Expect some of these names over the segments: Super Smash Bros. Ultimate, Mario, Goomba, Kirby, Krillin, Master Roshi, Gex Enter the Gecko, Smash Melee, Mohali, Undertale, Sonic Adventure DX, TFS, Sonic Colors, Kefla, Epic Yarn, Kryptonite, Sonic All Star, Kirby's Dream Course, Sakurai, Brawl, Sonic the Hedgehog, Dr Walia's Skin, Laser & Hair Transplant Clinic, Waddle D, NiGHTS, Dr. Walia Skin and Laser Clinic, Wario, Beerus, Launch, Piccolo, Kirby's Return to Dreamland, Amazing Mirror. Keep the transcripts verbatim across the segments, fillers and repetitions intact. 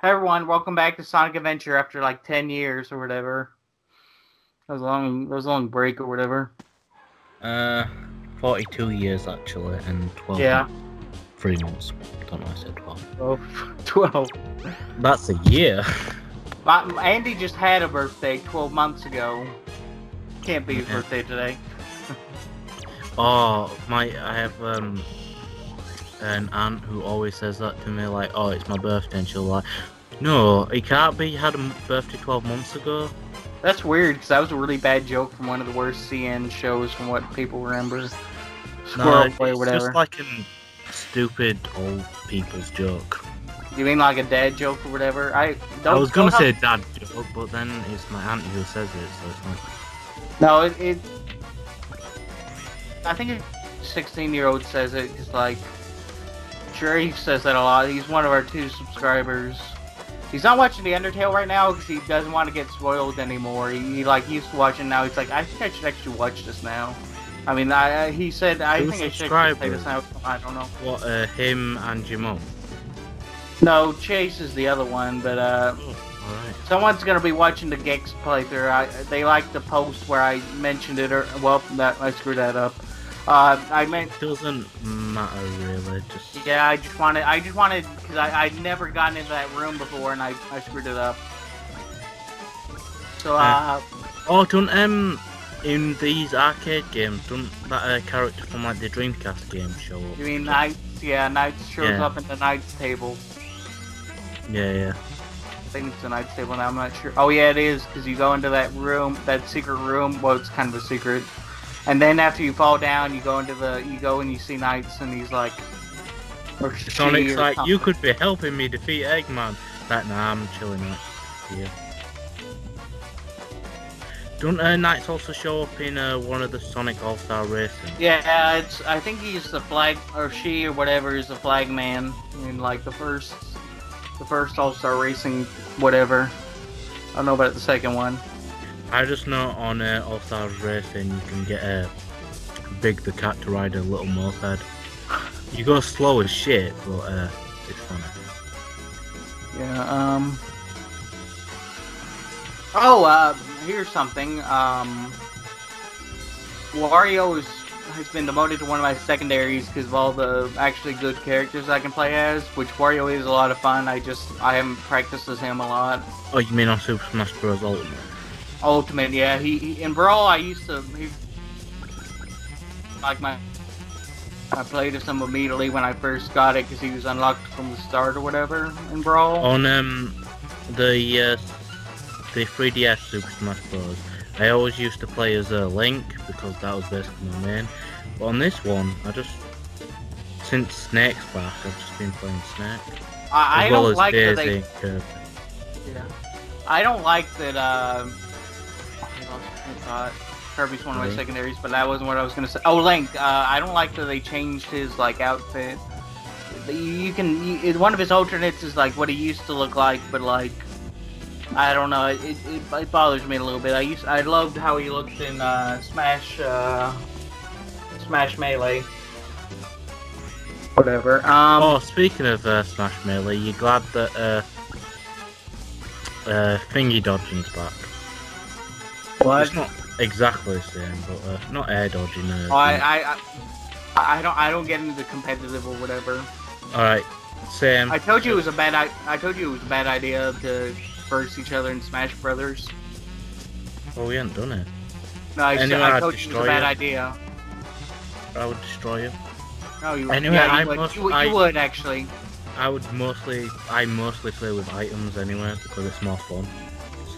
Hey everyone, welcome back to Sonic Adventure after like ten years or whatever. That was a long, that was a long break or whatever. Uh, forty-two years actually, and twelve. Yeah. Three months. I don't know why I said twelve. Oh, twelve. That's a year. Andy just had a birthday twelve months ago. Can't be his yeah. birthday today. Oh, my, I have, um... an aunt who always says that to me, like, oh, it's my birthday, and she'll like, no, it can't be, you had a birthday twelve months ago. That's weird, because that was a really bad joke from one of the worst C N shows from what people remember. Squirrel no, Play, whatever. It's just like a stupid old people's joke. You mean like a dad joke or whatever? I don't, I was gonna say dad joke, but then it's my aunt who says it, so it's like... No, it... it... I think a sixteen-year-old says it, it's like... Sharif says that a lot. He's one of our two subscribers. He's not watching the Undertale right now because he doesn't want to get spoiled anymore. He, he like he used to watch it, now he's like, I think I should actually watch this now. I mean, I, he said, I Who's think I should play this now. I don't know. What? Uh, him and your mom? No, Chase is the other one, but uh, oh, right. Someone's gonna be watching the Gex playthrough. I, they like the post where I mentioned it, or well, that I screwed that up. Uh, I meant it doesn't matter really. Just... Yeah, I just wanted, I just wanted, because I I'd never gotten into that room before and I I screwed it up. So uh. uh oh, don't um, in these arcade games, don't that uh, character from like the Dreamcast game show up? You mean NiGHTS? Yeah, NiGHTS shows yeah. up in the NiGHTS table. Yeah, yeah. I think it's the NiGHTS table now. I'm not sure. Oh yeah, it is, because you go into that room, that secret room. Well, it's kind of a secret. And then after you fall down, you go into the, you go and you see NiGHTS, and he's like, or Sonic's or like, something. You could be helping me defeat Eggman. That nah, I'm chilling out here. Don't uh, NiGHTS also show up in uh, one of the Sonic All Star racing? Yeah, uh, it's, I think he's the flag, or she, or whatever, is the flag man in like the first, the first All Star racing, whatever. I don't know about the second one. I just know on uh, All Stars Racing you can get a uh, Big the Cat to ride a little moped. You go slow as shit, but uh, it's funny. Yeah. Um. Oh, uh, here's something. Um, Wario is, has been demoted to one of my secondaries because of all the actually good characters I can play as. Which Wario is a lot of fun. I just I haven't practiced as him a lot. Oh, you mean on Super Smash Bros. Ultimate? Ultimate, yeah. He, he in Brawl, I used to he, like my. I played with him immediately when I first got it because he was unlocked from the start or whatever in Brawl. On um, the uh, the three D S Super Smash Bros. I always used to play as a uh, Link because that was basically my main. But on this one, I just since Snake's back, I've just been playing Snake. I, I well don't like that they. Kirby. Yeah, I don't like that. Uh, Uh, Kirby's one of my secondaries, but that wasn't what I was gonna say. Oh, Link. Uh, I don't like that they changed his like outfit. You can you, one of his alternates is like what he used to look like, but like I don't know. It, it, it bothers me a little bit. I used I loved how he looked in uh, Smash uh, Smash Melee. Whatever. Um, oh, speaking of uh, Smash Melee, you glad that uh, uh, Thingy Dodging's back? What? It's not exactly the same, but uh, not air dodging. Uh, oh, I, I, I, I don't, I don't get into the competitive or whatever. All right, Sam. I told you it was a bad. I, I told you it was a bad idea to verse each other in Smash Brothers. Well, we haven't done it. No, I, anyway, I told I'd you it was a bad you. idea. I would destroy you. No, you. Anyway, yeah, I you would. Most, you, you I, would actually. I would mostly. I mostly play with items anyway because it's more fun.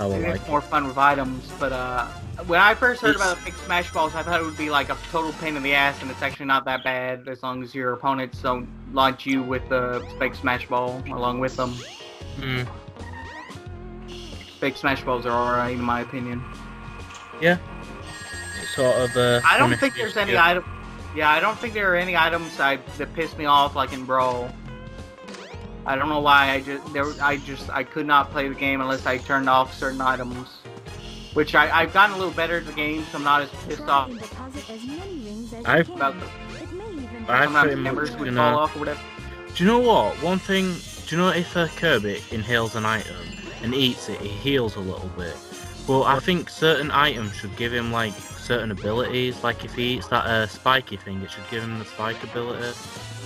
It's like more it. fun with items, but uh, when I first heard it's... about big Smash Balls, I thought it would be like a total pain in the ass, and it's actually not that bad as long as your opponents don't launch you with the big Smash Ball along with them. Mm. Big Smash Balls are alright in my opinion. Yeah. It's sort of. Uh, I don't think there's any item. Yeah, I don't think there are any items I, that piss me off like in Brawl. I don't know why I just there I just I could not play the game unless I turned off certain items, which I I've gotten a little better at the game, so I'm not as pissed off. I've about the, I've members would fall off or whatever. Do you know what? One thing Do you know if uh, Kirby inhales an item and eats it, he heals a little bit? Well, I think certain items should give him like certain abilities. Like if he eats that uh, spiky thing, it should give him the spike ability.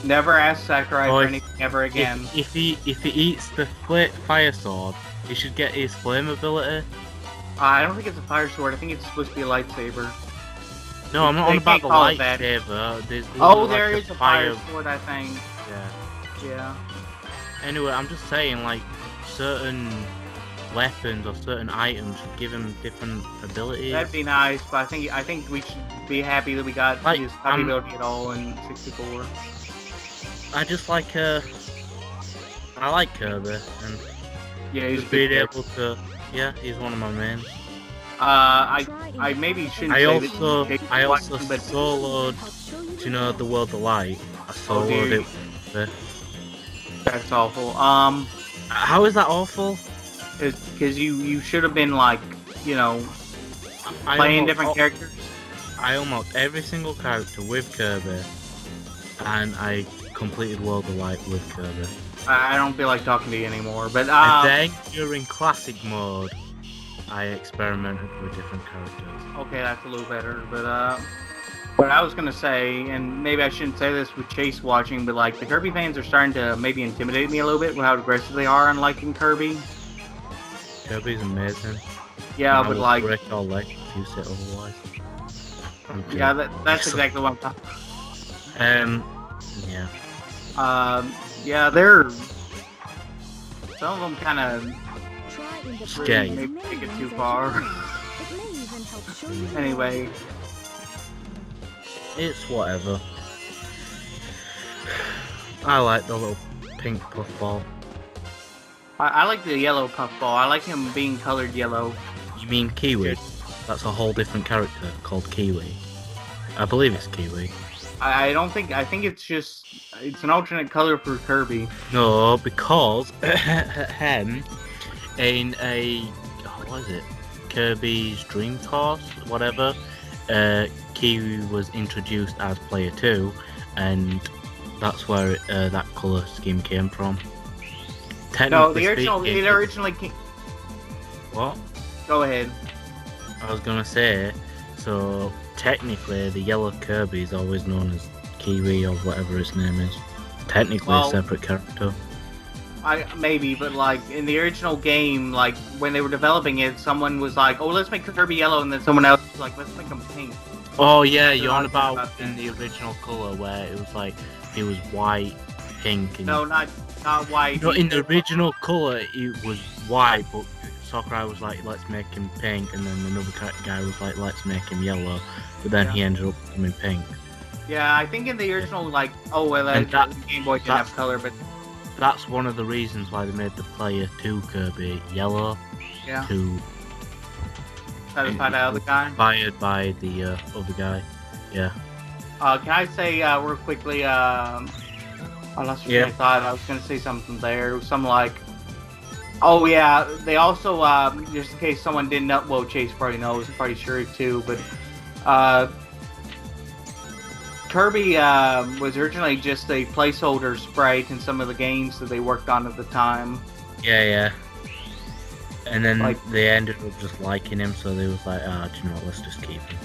Never ask Sakurai or for if, anything ever again. If, if he if he eats the fire sword, he should get his flame ability. Uh, I don't think it's a fire sword. I think it's supposed to be a lightsaber. No, I'm not on about the lightsaber. There's, there's oh, like there a is a fire sword, I think. Yeah. Yeah. Anyway, I'm just saying, like, certain weapons or certain items should give him different abilities. That'd be nice, but I think I think we should be happy that we got like, his happy ability at all in sixty-four. I just like uh, I like Kirby, and yeah, he's being able to. Yeah, he's one of my men. Uh, I I maybe shouldn't. I say also that I also him, but... soloed. Do you know the World of Light? I soloed oh, it. With That's awful. Um, how is that awful? Because you you should have been like, you know, I playing almost, different characters. I almost every single character with Kirby, and I completed World of Light with Kirby. I don't feel like talking to you anymore. But uh, and then during classic mode, I experimented with different characters. Okay, that's a little better. But uh, what I was gonna say, and maybe I shouldn't say this with Chase watching, but like the Kirby fans are starting to maybe intimidate me a little bit with how aggressive they are on liking Kirby. Kirby's amazing. Yeah, and but I like. Break all legs if you say otherwise. Okay. Yeah, that, that's exactly what I'm talking about. Um, yeah. Um. Yeah, they're... Some of them kind of... Scary. Maybe take it too far. Anyway. It's whatever. I like the little pink puffball. I, I like the yellow puffball. I like him being colored yellow. You mean Kiwi? That's a whole different character called Kiwi. I believe it's Kiwi. I don't think, I think it's just, it's an alternate color for Kirby. No, because, in a, what was it, Kirby's Dream Course, whatever, uh, Kiwi was introduced as player two, and that's where uh, that color scheme came from. No, the original, it originally came... What? Go ahead. I was gonna say, so... Technically, the yellow Kirby is always known as Kiwi or whatever his name is. Technically, well, a separate character. I maybe, but like in the original game, like when they were developing it, someone was like, "Oh, let's make Kirby yellow," and then someone else was like, "Let's make him pink." Oh yeah, you're on about, about in the original color where it was like it was white, pink. And... No, not not white. No, in the original color it was white, but. Sakurai was like, let's make him pink, and then another guy was like, let's make him yellow, but then yeah. he ended up becoming pink. Yeah, I think in the original, like, oh, well, uh, that, the Game Boy didn't have color, but... That's one of the reasons why they made the player two Kirby yellow, yeah. to... Satisfy the other guy? Inspired by the uh, other guy, yeah. Uh, can I say, uh, real quickly, um... I lost my thought, I was gonna say something there, something like... Oh yeah, they also, uh, just in case someone didn't know, well Chase probably knows, probably sure too, but uh, Kirby uh, was originally just a placeholder sprite in some of the games that they worked on at the time. Yeah, yeah. And then like, they ended up just liking him, so they was like, ah, oh, do you know what, let's just keep him.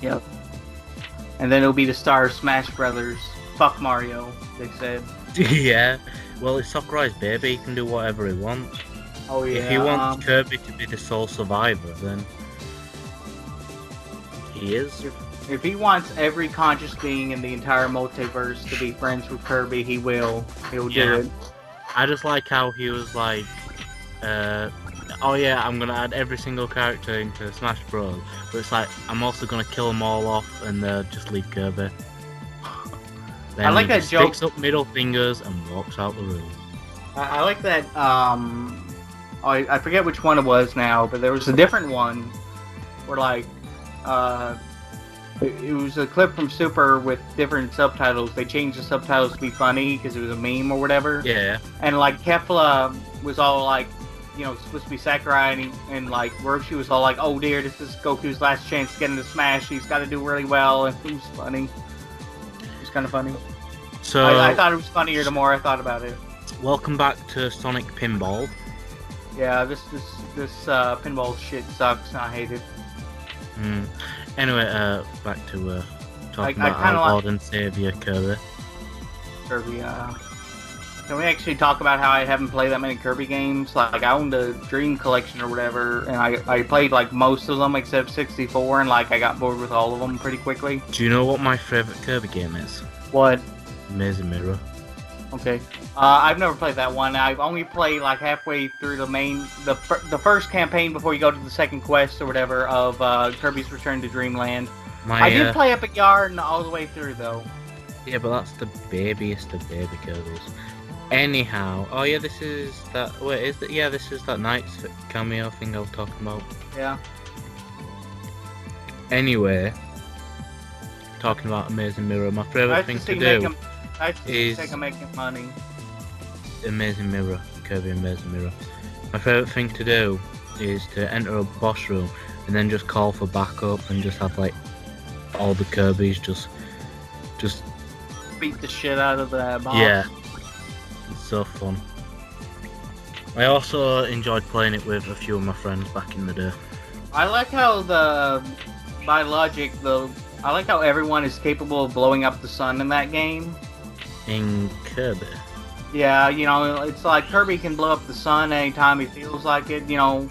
Yep. And then it'll be the star of Smash Brothers. Fuck Mario, they said. Yeah. Well, it's Sakurai's baby, he can do whatever he wants. Oh yeah. If he wants um, Kirby to be the sole survivor, then he is. If, if he wants every conscious being in the entire multiverse to be friends with Kirby, he will. He'll yeah. do it. I just like how he was like, uh, oh yeah, I'm gonna add every single character into Smash Bros. But it's like, I'm also gonna kill them all off and uh, just leave Kirby. Then I like that joke. Picks up middle fingers and walks out the room. I, I like that. Um, I, I forget which one it was now, but there was a different one where, like, uh, it, it was a clip from Super with different subtitles. They changed the subtitles to be funny because it was a meme or whatever. Yeah. And like Kefla was all like, you know, supposed to be Sakurai, and, he, and like Roshi was all like, "Oh dear, this is Goku's last chance to get into Smash. He's got to do really well," and it was funny. Kind of funny. So I, I thought it was funnier the more I thought about it. Welcome back to Sonic Pinball. Yeah, this this this uh, pinball shit sucks, and I hate it. Mm. Anyway, uh, back to uh, talking I, about I our like Lord and Savior Kirby. Kirby, uh, can we actually talk about how I haven't played that many Kirby games? Like, I owned the Dream Collection or whatever, and I I played like most of them except sixty-four, and like I got bored with all of them pretty quickly. Do you know what my favorite Kirby game is? What? Amazing Mirror. Okay, uh, I've never played that one. I've only played like halfway through the main, the fir the first campaign before you go to the second quest or whatever of uh, Kirby's Return to Dreamland. My, I did uh, play Epic Yarn all the way through though. Yeah, but that's the babyest of baby Kirby's. Anyhow, oh yeah, this is that. Wait, is that? Yeah, this is that NiGHTS cameo thing I was talking about. Yeah. Anyway, talking about Amazing Mirror, my favorite thing to do. I is think I'm making money. Amazing Mirror, Kirby Amazing Mirror. My favourite thing to do is to enter a boss room and then just call for backup and just have like all the Kirbys just just beat the shit out of the boss. Yeah, it's so fun. I also enjoyed playing it with a few of my friends back in the day. I like how the by logic though. I like how everyone is capable of blowing up the sun in that game. In Kirby. Yeah, you know, it's like Kirby can blow up the sun anytime he feels like it, you know,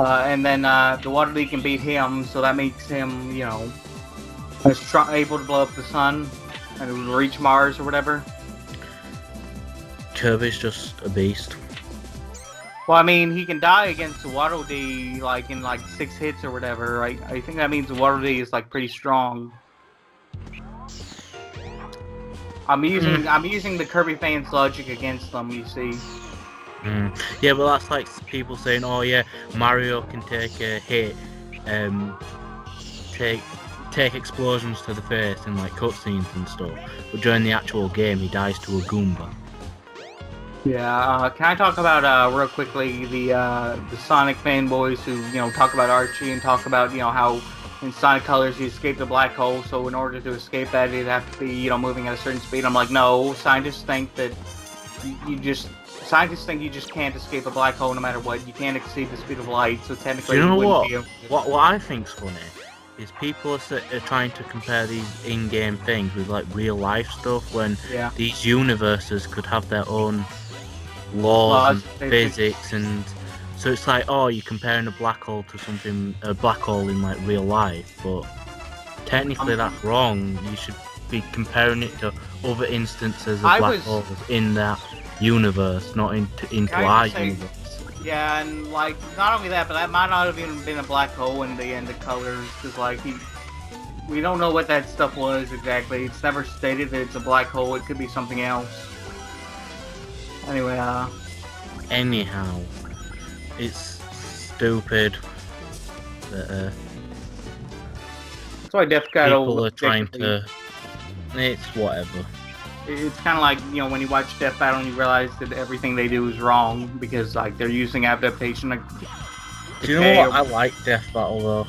uh, and then uh, the Waddle D can beat him, so that makes him, you know, able to blow up the sun and reach Mars or whatever. Kirby's just a beast. Well, I mean, he can die against the Waddle D, like, in, like, six hits or whatever, right? I think that means the Waddle D is, like, pretty strong. I'm using mm. I'm using the Kirby fans' logic against them, you see. Mm. Yeah, well, that's like people saying, "Oh yeah, Mario can take a hit, um, take take explosions to the face and like cutscenes and stuff, but during the actual game, he dies to a Goomba." Yeah, uh, can I talk about uh, real quickly the uh, the Sonic fanboys who you know talk about Archie and talk about you know how. In Sonic Colors, you escape the black hole, so in order to escape that, it'd have to be, you know, moving at a certain speed. I'm like, no, scientists think that you just... Scientists think you just can't escape a black hole no matter what. You can't exceed the speed of light, so technically... You know you what? Be what? What I think's funny is people are, are trying to compare these in-game things with, like, real-life stuff when yeah. these universes could have their own laws, laws and physics and... So it's like, oh, you're comparing a black hole to something, a black hole in like real life, but technically um, that's wrong. You should be comparing it to other instances of I black was, holes in that universe, not in, into our say, universe. Yeah, and like, not only that, but that might not have even been a black hole in the end of Colors, because like, he, we don't know what that stuff was exactly. It's never stated that it's a black hole, it could be something else. Anyway, uh... Anyhow... It's stupid that uh, that's why Death Battle people are trying to. It's whatever. It's kind of like you know when you watch Death Battle and you realize that everything they do is wrong because like they're using adaptation. Like, do you know what? I like Death Battle though.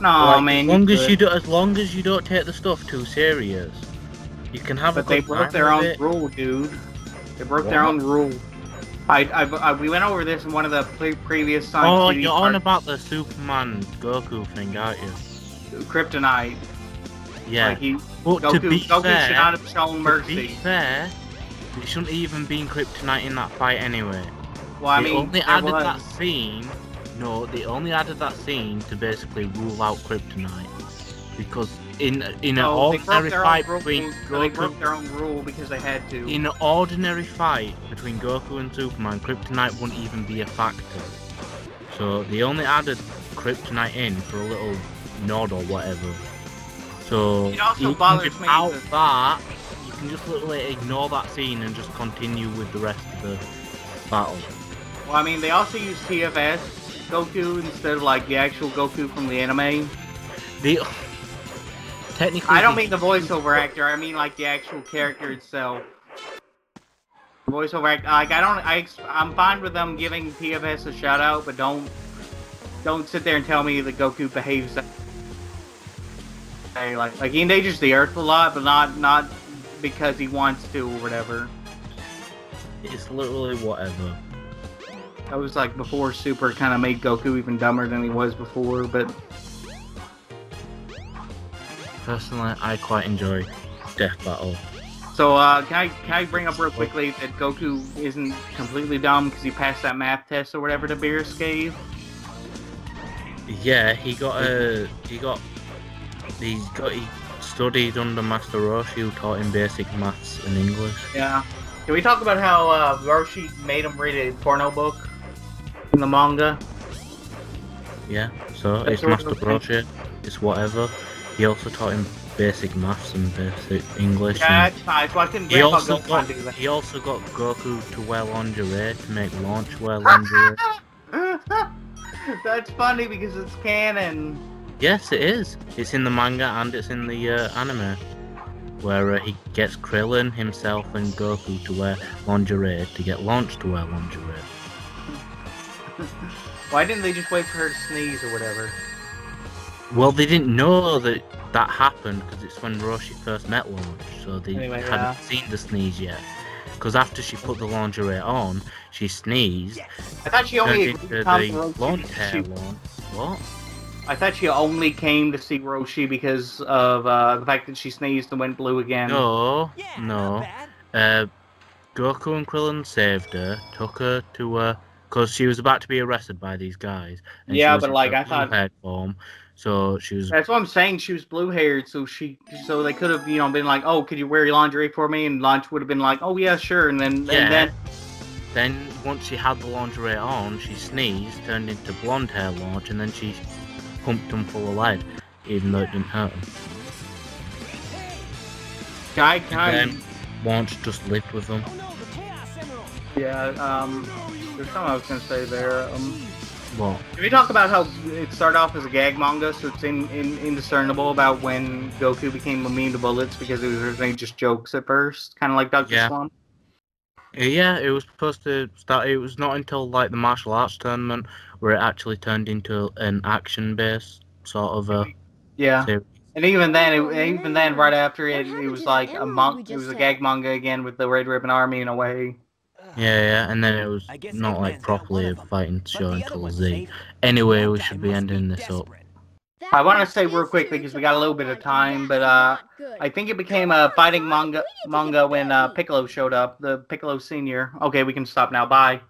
No, like, man. As long as you do, as long as you don't take the stuff too serious, you can have. But a good they broke their own it. rule, dude. They broke what? their own rule. I, I, I, we went over this in one of the pre previous Sonic Oh, you're parts. on about the Superman Goku thing, aren't you? Kryptonite. Yeah. Like he, but Goku, to be Goku fair, should not have shown mercy. To be fair, it shouldn't even be Kryptonite in that fight anyway. Well, I they mean, only added was. that scene. No, they only added that scene to basically rule out Kryptonite because in in no, an ordinary fight rule, between Goku, they broke their own rule because they had to. In an ordinary fight between Goku and Superman, Kryptonite wouldn't even be a factor. So they only added Kryptonite in for a little nod or whatever. So it also bothers me without that, you can just literally ignore that scene and just continue with the rest of the battle. Well, I mean, they also use T F S Goku instead of like the actual Goku from the anime. The Technically, I don't mean the voiceover actor. I mean like the actual character itself. The voiceover actor. Like I don't. I. I'm fine with them giving T F S a shout out, but don't. Don't sit there and tell me that Goku behaves. That way. Like like he endangers the Earth a lot, but not not because he wants to or whatever. It's literally whatever. That was like before Super kind of made Goku even dumber than he was before, but... Personally, I quite enjoy Death Battle. So, uh, can I, can I bring up real quickly that Goku isn't completely dumb because he passed that math test or whatever the Beerus gave? Yeah, he got a... he got... He's got... He studied under Master Roshi, who taught him basic maths and English. Yeah. Can we talk about how uh, Roshi made him read a porno book in the manga? Yeah, so That's it's Master Roshi, it's whatever. He also taught him basic maths and basic English. Yeah, it's nice. Well, I couldn't he, also got, do that. he also got Goku to wear lingerie to make Launch wear lingerie. That's funny because it's canon. Yes, it is. It's in the manga and it's in the uh, anime, where uh, he gets Krillin himself and Goku to wear lingerie to get Launch to wear lingerie. Why didn't they just wait for her to sneeze or whatever? Well, they didn't know that that happened because it's when Roshi first met Launch, so they anyway, hadn't yeah. seen the sneeze yet. Because after she put the lingerie on, she sneezed. Yes. I thought she only came to the Launch hair one. What? I thought she only came to see Roshi because of uh, the fact that she sneezed and went blue again. No, yeah, no. Uh, Goku and Krillin saved her, took her to uh, because she was about to be arrested by these guys. And yeah, but like I thought. Form. So she was. That's what I'm saying. She was blue-haired, so she, so they could have, you know, been like, "Oh, could you wear your lingerie for me?" And Launch would have been like, "Oh yeah, sure." And then, yeah. and then, then once she had the lingerie on, she sneezed, turned into blonde hair Launch, and then she pumped him full of lead, even though it didn't hurt him. Guy, guy. And then Launch just lived with him. Yeah. Um. There's something I was gonna say there. Um. Well, can we talk about how it started off as a gag manga, so it's in, in, indiscernible about when Goku became immune to bullets because it was originally just jokes at first, kind of like Doctor Yeah. Slump? Yeah, it was supposed to start, it was not until like the martial arts tournament where it actually turned into an action-based sort of a... Yeah, series. And even then, it, even then, right after it, it was like a monk, it was a gag manga again with the Red Ribbon Army in a way. Yeah, yeah, and then it was not like properly a fighting show until Z. Anyway, we should be ending this up. I want to say real quickly because we got a little bit of time, but uh, I think it became a fighting manga manga when uh, Piccolo showed up, the Piccolo Senior. Okay, we can stop now. Bye.